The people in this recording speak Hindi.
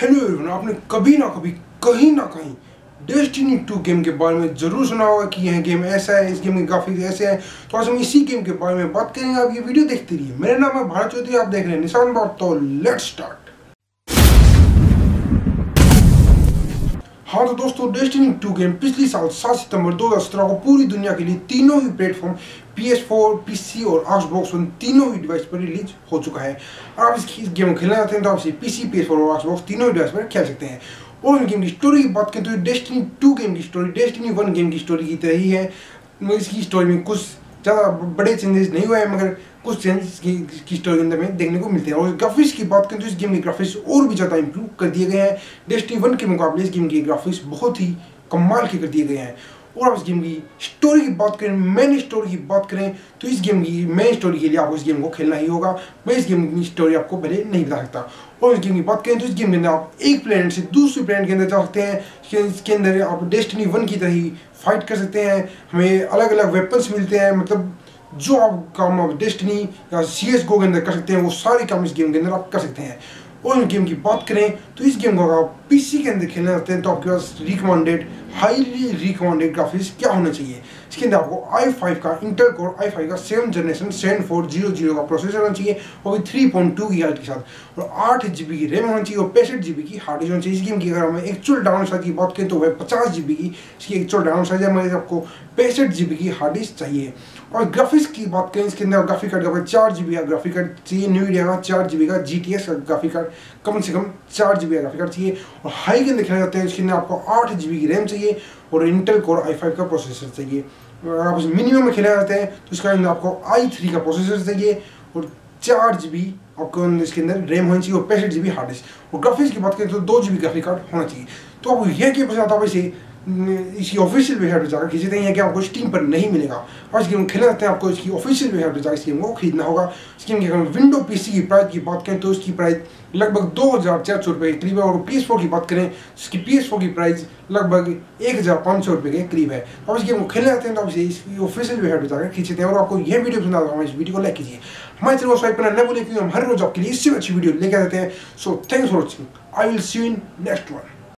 हेलो एवरीवन, आपने कभी ना कभी कहीं ना कहीं डेस्टिनी 2 गेम के बारे में जरूर सुना होगा कि यह गेम ऐसा है, इस गेम के ग्राफिक्स ऐसे हैं। तो आज हम इसी गेम के बारे में बात करेंगे। आप ये वीडियो देखते रहिए। मेरा नाम है भारत चौधरी, आप देख रहे हैं निशान बात। तो लेट्स स्टार्ट। हाँ तो दोस्तों, डेस्टिनी 2 गेम पिछले साल 7 सितंबर 2017 को पूरी दुनिया के लिए तीनों ही प्लेटफॉर्म PS4, PC और Xbox तीनों ही डिवाइस पर रिलीज हो चुका है। और आप इस गेम को खेलना चाहते हैं तो आप इसे PC, PS4 और Xbox तीनों ही डिवाइस पर खेल सकते हैं। और गेम की स्टोरी की बात करें तो डेस्टिनी 2 गेम की स्टोरी डेस्टिनी 1 गेम की स्टोरी की तरह ही है। इसकी स्टोरी में कुछ ज़्यादा बड़े चेंजेस नहीं हुए हैं, मगर कुछ चेंजेस की स्टोरी के अंदर में देखने को मिलते हैं। और ग्राफिक्स की बात करें तो इस गेम के ग्राफिक्स और भी ज़्यादा इंप्रूव कर दिए गए हैं। डेस्टिनी 1 के मुकाबले इस गेम के ग्राफिक्स बहुत ही कमाल के कर दिए गए हैं। और आप इस गेम की स्टोरी की बात करें, मेन स्टोरी की बात करें तो इस गेम की मेन स्टोरी के लिए आपको इस गेम को खेलना ही होगा। मैं इस गेम की स्टोरी आपको पहले नहीं बता सकता। और इस गेम की बात करें तो इस गेम के अंदर आप एक प्लेनेट से दूसरे प्लेनेट के अंदर जा सकते हैं। इसके अंदर आप डेस्टिनी 1 की तरह ही फाइट कर सकते हैं। हमें अलग अलग वेपन्स मिलते हैं। मतलब जो आप काम आप डेस्टिनी या CSGO के अंदर कर सकते हैं वो सारे काम इस गेम के अंदर आप कर सकते हैं। और इस गेम की बात करें तो इस गेम को अगर आप PC के अंदर खेलना चाहते हैं तो आपके पास रिकमेंडेड, हाईली रिकमेंडेड ग्राफिक्स क्या होना चाहिए। इसके अंदर आपको i5 का इंटेल कोर i5 का 7th जनरेशन 7400 का प्रोसेसर होना चाहिए, और 3.2 GHz के साथ, और 8 GB की रैम होनी चाहिए, और 65 GB की हार्ड डिस्क होनी चाहिए। इस गेम की अगर हम एक्चुअल डाउन साइज की बात करें तो वह 50 GB की इसकी एक्चुअल डाउन साइज है, मगर आपको 65 GB की हार्ड डिस्क चाहिए। और ग्राफिक्स की बात करें, इसके अंदर ग्राफिक कार्ड का 4 GB का ग्राफिक कार्ड चाहिए, न्यू इंडिया का 4 GB का GTS का ग्राफिक कार्ड, कम से कम 4 GB का ग्राफिक कार्ड चाहिए। और हाई के अंदर खेला जाता है, इसके अंदर आपको 8 GB की रैम चाहिए और इंटेल कोर i5 का प्रोसेसर चाहिए। अगर आप मिनिमम में खेला जाता है तो इसके अंदर आपको i3 का प्रोसेसर चाहिए और 4 GB आपको इसके अंदर रैम होनी चाहिए और 65 GB हार्ड डिस्क। और ग्राफिक्स की बात करें तो 2 GB ग्राफिक कार्ड होना चाहिए। तो आपको यह क्या पसंद आता है, इसे इसकी ऑफिशियल वेबसाइट पर जाकर खरीदते हैं कि आपको स्टीम पर नहीं मिलेगा। और इस गेम को खेलना चाहते हैं आपको इसकी ऑफिशियल वेबसाइट पर जाकर इस गेम को खरीदना होगा। इस गेम की अगर विंडो PC की प्राइस की बात करें तो इसकी प्राइस लगभग 2400 रुपये के करीब है। और PS4 की बात करें तो इसकी PS4 की प्राइस लगभग 1500 रुपये के करीब है। और इस गेम को खेलना चाहते हैं तो आप इसे इसकी ऑफिशियल वेबसाइट पर जाकर खींचते हैं। और आपको यह वीडियो पसंद आता है इस वीडियो को लाइक कीजिए, हमारे चैनल को सब्सक्राइब करना न भूलें, क्योंकि हम हर रोज आपके लिए इससे अच्छी वीडियो लेकर आते हैं। So thanks for watching, I will see you in next one.